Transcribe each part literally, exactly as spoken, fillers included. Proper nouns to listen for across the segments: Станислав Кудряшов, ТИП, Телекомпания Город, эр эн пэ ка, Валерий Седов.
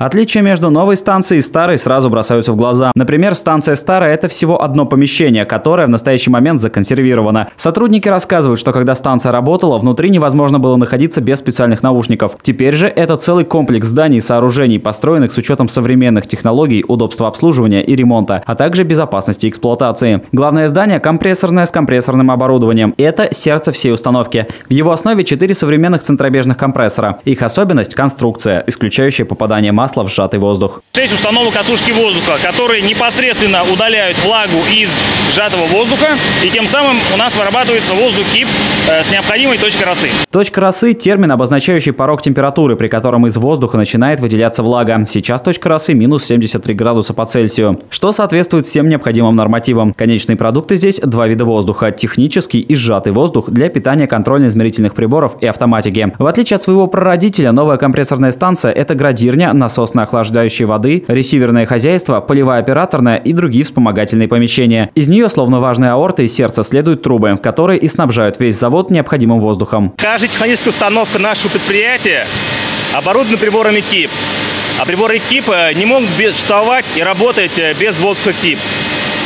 Отличия между новой станцией и старой сразу бросаются в глаза. Например, станция старая – это всего одно помещение, которое в настоящий момент законсервировано. Сотрудники рассказывают, что когда станция работала, внутри невозможно было находиться без специальных наушников. Теперь же это целый комплекс зданий и сооружений, построенных с учетом современных технологий, удобства обслуживания и ремонта, а также безопасности эксплуатации. Главное здание – компрессорное с компрессорным оборудованием. Это сердце всей установки. В его основе четыре современных центробежных компрессора. Их особенность – конструкция, исключающая попадание массы в сжатый воздух. Шесть установок осушки воздуха, которые непосредственно удаляют влагу из сжатого воздуха, и тем самым у нас вырабатывается воздух ТИП с необходимой точкой росы. Точка росы – термин, обозначающий порог температуры, при котором из воздуха начинает выделяться влага. Сейчас точка росы минус семьдесят три градуса по Цельсию, что соответствует всем необходимым нормативам. Конечные продукты здесь – два вида воздуха – технический и сжатый воздух для питания контрольно-измерительных приборов и автоматики. В отличие от своего прародителя, новая компрессорная станция – это градирня, насос охлаждающей воды, ресиверное хозяйство, полевая операторная и другие вспомогательные помещения. Из нее, словно важные аорты и сердце, следуют трубы, которые и снабжают весь завод необходимым воздухом. Каждая техническая установка нашего предприятия оборудована приборами ТИП. А приборы ТИП не могут существовать и работать без воздуха ТИП.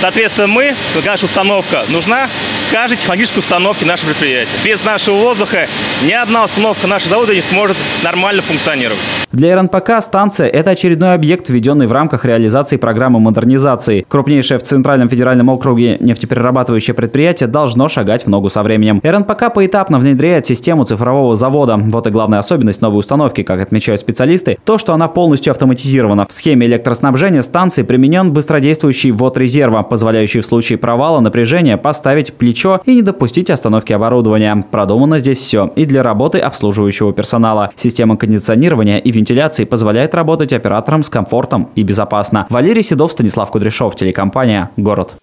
Соответственно, мы, наша установка нужна каждой технологической установке нашего предприятия. Без нашего воздуха ни одна установка нашего завода не сможет нормально функционировать. Для эр эн пэ ка станция – это очередной объект, введенный в рамках реализации программы модернизации. Крупнейшее в Центральном федеральном округе нефтеперерабатывающее предприятие должно шагать в ногу со временем. эр эн пэ ка поэтапно внедряет систему цифрового завода. Вот и главная особенность новой установки, как отмечают специалисты, то, что она полностью автоматизирована. В схеме электроснабжения станции применен быстродействующий ввод резерва, позволяющий в случае провала напряжения поставить плечо и не допустить остановки оборудования. Продумано здесь все и для работы обслуживающего персонала. Система кондиционирования и вентиляции Вентиляции позволяет работать операторам с комфортом и безопасно. Валерий Седов, Станислав Кудряшов, телекомпания «Город».